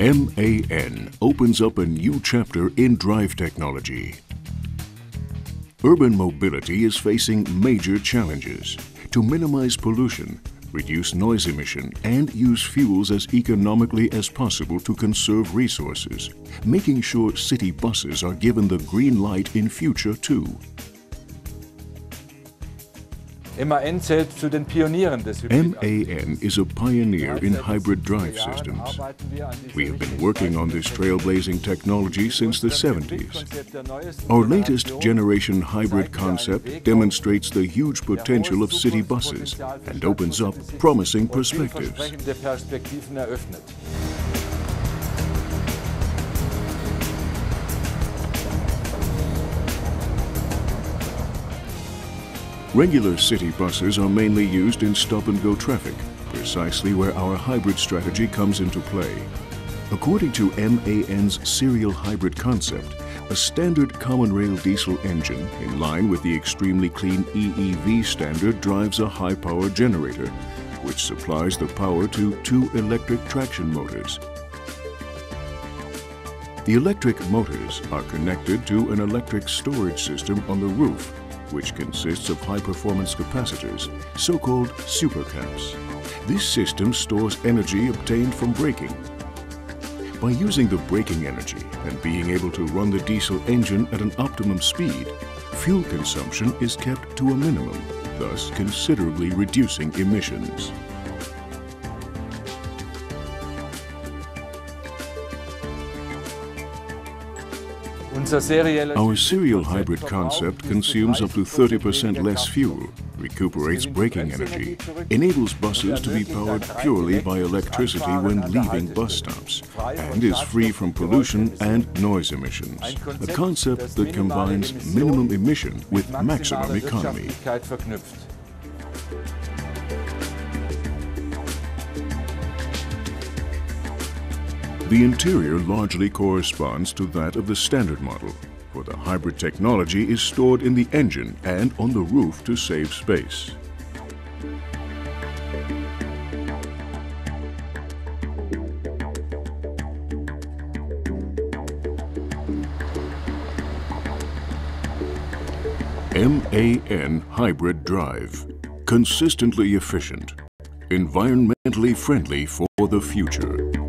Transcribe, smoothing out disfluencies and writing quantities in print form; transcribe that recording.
MAN opens up a new chapter in drive technology. Urban mobility is facing major challenges. To minimize pollution, reduce noise emission, and use fuels as economically as possible to conserve resources, making sure city buses are given the green light in future too. MAN is a pioneer in hybrid drive systems. We have been working on this trailblazing technology since the 70s. Our latest generation hybrid concept demonstrates the huge potential of city buses and opens up promising perspectives. Regular city buses are mainly used in stop-and-go traffic, precisely where our hybrid strategy comes into play. According to MAN's serial hybrid concept, a standard common rail diesel engine, in line with the extremely clean EEV standard, drives a high-power generator, which supplies the power to two electric traction motors. The electric motors are connected to an electric storage system on the roof, which consists of high-performance capacitors, so-called supercaps. This system stores energy obtained from braking. By using the braking energy and being able to run the diesel engine at an optimum speed, fuel consumption is kept to a minimum, thus considerably reducing emissions. Our serial hybrid concept consumes up to 30% less fuel, recuperates braking energy, enables buses to be powered purely by electricity when leaving bus stops, and is free from pollution and noise emissions. A concept that combines minimum emission with maximum economy. The interior largely corresponds to that of the standard model, for the hybrid technology is stored in the engine and on the roof to save space. MAN hybrid drive. Consistently efficient, environmentally friendly for the future.